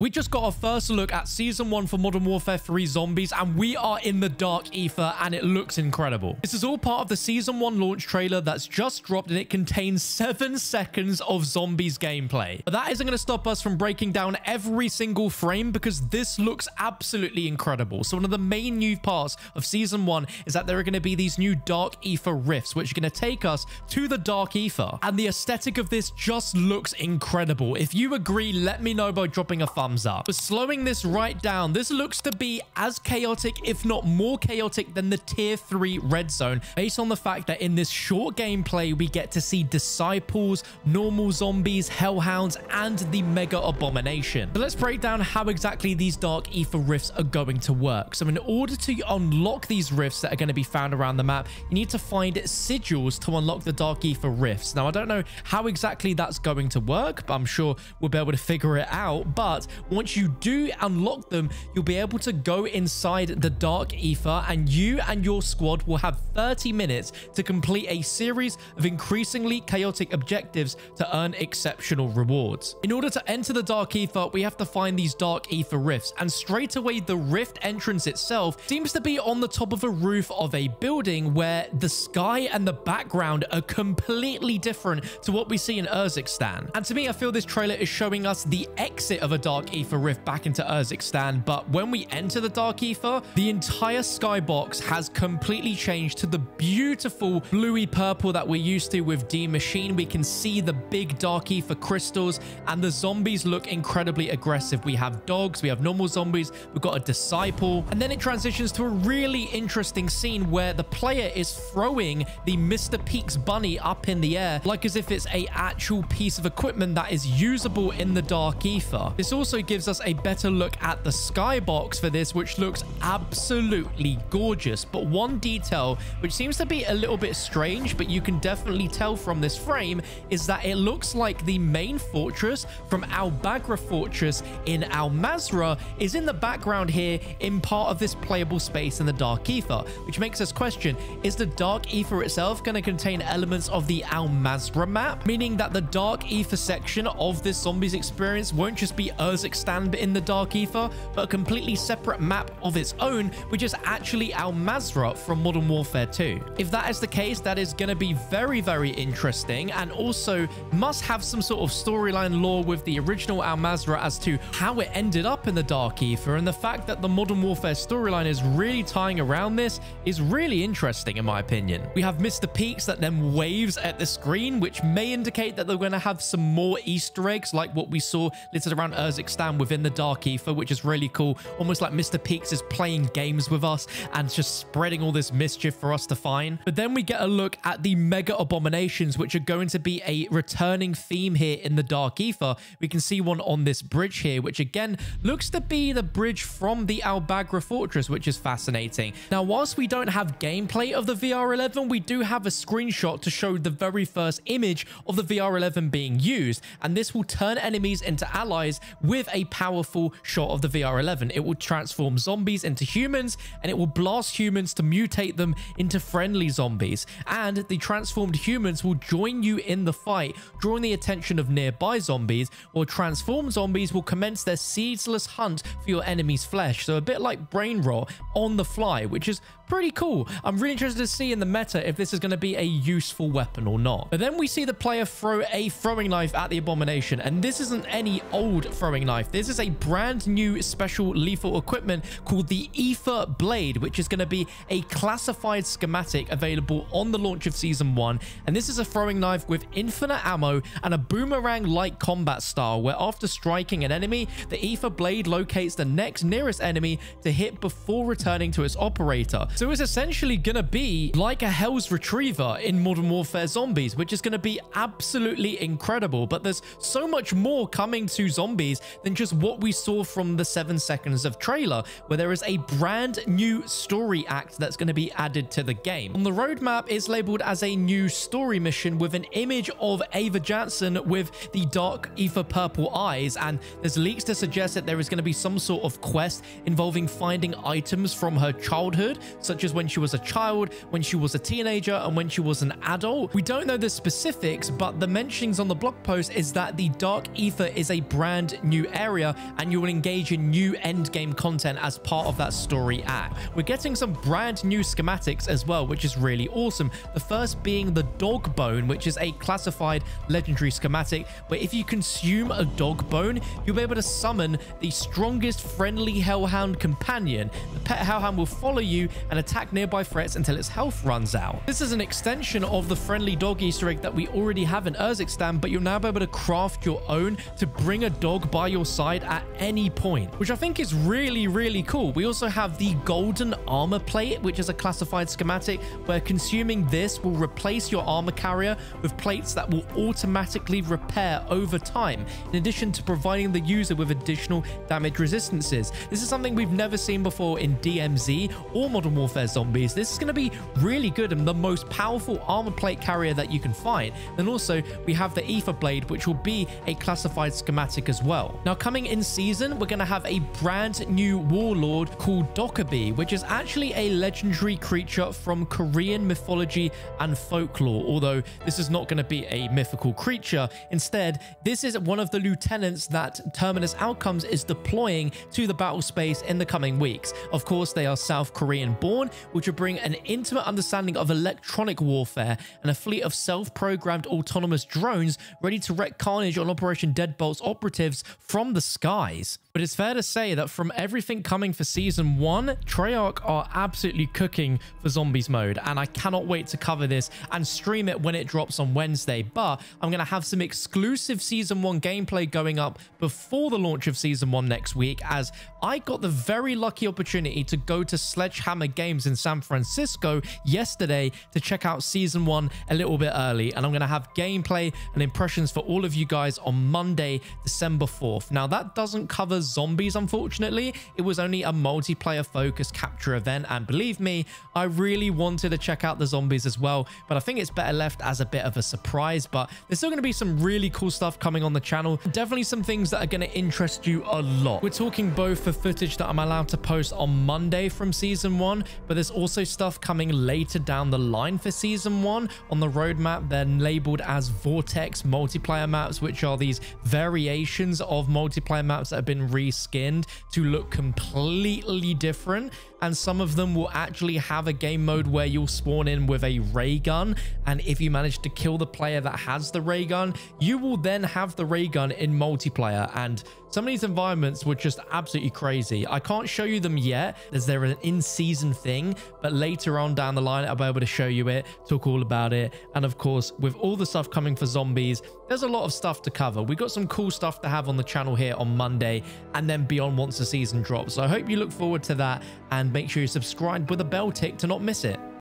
We just got a first look at Season 1 for Modern Warfare 3 Zombies, and we are in the Dark Aether, and it looks incredible. This is all part of the Season 1 launch trailer that's just dropped, and it contains 7 seconds of Zombies gameplay. But that isn't going to stop us from breaking down every single frame, because this looks absolutely incredible. So one of the main new parts of Season 1 is that there are going to be these new Dark Aether Rifts, which are going to take us to the Dark Aether. And the aesthetic of this just looks incredible. If you agree, let me know by dropping a thumbs up. But slowing this right down, this looks to be as chaotic, if not more chaotic, than the Tier 3 Red Zone, based on the fact that in this short gameplay, we get to see Disciples, normal zombies, Hellhounds, and the Mega Abomination. So let's break down how exactly these Dark Aether Rifts are going to work. So in order to unlock these rifts that are going to be found around the map, you need to find sigils to unlock the Dark Aether Rifts. Now, I don't know how exactly that's going to work, but I'm sure we'll be able to figure it out. But once you do unlock them, you'll be able to go inside the Dark Aether, and you and your squad will have 30 minutes to complete a series of increasingly chaotic objectives to earn exceptional rewards. In order to enter the Dark Aether, we have to find these Dark Aether Rifts, and straight away the rift entrance itself seems to be on the top of a roof of a building where the sky and the background are completely different to what we see in Urzikstan. And to me, I feel this trailer is showing us the exit of a Dark Aether Rift back into Urzikstan, but when we enter the Dark Aether, the entire skybox has completely changed to the beautiful bluey purple that we're used to with D-Machine. We can see the big Dark Aether crystals, and the zombies look incredibly aggressive. We have dogs, we have normal zombies, we've got a disciple, and then it transitions to a really interesting scene where the player is throwing the Mr. Peaks bunny up in the air, like as if it's an actual piece of equipment that is usable in the Dark Aether. This also gives us a better look at the skybox for this, which looks absolutely gorgeous. But one detail which seems to be a little bit strange, but you can definitely tell from this frame, is that it looks like the main fortress from Al-Bagra fortress in Al Mazrah is in the background here in part of this playable space in the Dark Aether, which makes us question, is the Dark Aether itself going to contain elements of the Al Mazrah map, meaning that the Dark Aether section of this zombies experience won't just be Urzikstan but in the Dark Aether, but a completely separate map of its own, which is actually Al Mazrah from Modern Warfare 2. If that is the case, that is going to be very, very interesting, and also must have some sort of storyline lore with the original Al Mazrah as to how it ended up in the Dark Aether, and the fact that the Modern Warfare storyline is really tying around this is really interesting in my opinion. We have Mr. Peaks that then waves at the screen, which may indicate that they're going to have some more Easter eggs like what we saw littered around Urzikstan within the Dark Aether, which is really cool. Almost like Mr. Peaks is playing games with us and just spreading all this mischief for us to find. But then we get a look at the Mega Abominations, which are going to be a returning theme here in the Dark Aether. We can see one on this bridge here, which again looks to be the bridge from the Al-Bagra fortress, which is fascinating. Now, whilst we don't have gameplay of the VR11, we do have a screenshot to show the very first image of the VR11 being used, and this will turn enemies into allies with a powerful shot of the VR11. It will transform zombies into humans, and it will blast humans to mutate them into friendly zombies. And the transformed humans will join you in the fight, drawing the attention of nearby zombies, or transformed zombies will commence their ceaseless hunt for your enemy's flesh. So a bit like brain rot on the fly, which is pretty cool. I'm really interested to see in the meta if this is going to be a useful weapon or not. But then we see the player throw a throwing knife at the abomination, and this isn't any old throwing knife. This is a brand new special lethal equipment called the Aether Blade, which is going to be a classified schematic available on the launch of Season 1. And this is a throwing knife with infinite ammo and a boomerang-like combat style, where after striking an enemy, the Aether Blade locates the next nearest enemy to hit before returning to its operator. So it's essentially going to be like a Hell's Retriever in Modern Warfare Zombies, which is going to be absolutely incredible. But there's so much more coming to Zombies than just what we saw from the 7 seconds of trailer, where there is a brand new story act that's going to be added to to the game. On the roadmap is labeled as a new story mission with an image of Ava Janssen with the dark ether purple eyes, and there's leaks to suggest that there is going to be some sort of quest involving finding items from her childhood, such as when she was a child, when she was a teenager, and when she was an adult. We don't know the specifics, but the mentionings on the blog post is that the dark ether is a brand new area and you will engage in new end game content as part of that story app. We're getting some brand new schematics as well, which is really awesome. The first being the dog bone, which is a classified legendary schematic, but if you consume a dog bone, you'll be able to summon the strongest friendly hellhound companion. The pet hellhound will follow you and attack nearby threats until its health runs out. This is an extension of the friendly dog Easter egg that we already have in Urzikstan, but you'll now be able to craft your own to bring a dog by your side at any point, which I think is really cool. We also have the golden armor plate, which is a classified schematic where consuming this will replace your armor carrier with plates that will automatically repair over time, in addition to providing the user with additional damage resistances. This is something we've never seen before in DMZ or Modern Warfare Zombies. This is going to be really good and the most powerful armor plate carrier that you can find. Then also we have the Aether Blade, which will be a classified schematic as well. Now coming in season, we're going to have a brand new warlord called Dokkaebi, which is actually a legendary creature from Korean mythology and folklore, although this is not going to be a mythical creature. Instead, this is one of the lieutenants that Terminus Outcomes is deploying to the battle space in the coming weeks. Of course, they are South Korean born, which will bring an intimate understanding of electronic warfare and a fleet of self-programmed autonomous drones ready to wreak carnage on Operation Deadbolt's operatives from the skies. But it's fair to say that from everything coming for Season 1, Treyarch are absolutely cooking for Zombies mode, and I cannot wait to cover this and stream it when it drops on Wednesday. But I'm going to have some exclusive Season 1 gameplay going up before the launch of Season 1 next week, as I got the very lucky opportunity to go to Sledgehammer Games in San Francisco yesterday to check out Season 1 a little bit early, and I'm going to have gameplay and impressions for all of you guys on Monday, December 4th. Now, that doesn't cover Zombies, unfortunately. It was only a multiplayer focused capture event, and believe me, I really wanted to check out the Zombies as well, but I think it's better left as a bit of a surprise. But there's still going to be some really cool stuff coming on the channel, definitely some things that are going to interest you a lot. We're talking both for footage that I'm allowed to post on Monday from Season 1, but there's also stuff coming later down the line for Season 1 on the roadmap. They're labeled as Vortex multiplayer maps, which are these variations of multiplayer maps that have been reskinned to look completely different, and some of them will actually have a game mode where you'll spawn in with a ray gun, and if you manage to kill the player that has the ray gun, you will then have the ray gun in multiplayer. And some of these environments were just absolutely crazy. I can't show you them yet as they're an in-season thing, but later on down the line I'll be able to show you it, talk all about it. And of course, with all the stuff coming for Zombies, there's a lot of stuff to cover. We got some cool stuff to have on the channel here on Monday and then beyond once the season drops. So I hope you look forward to that, and make sure you subscribe with a bell tick to not miss it.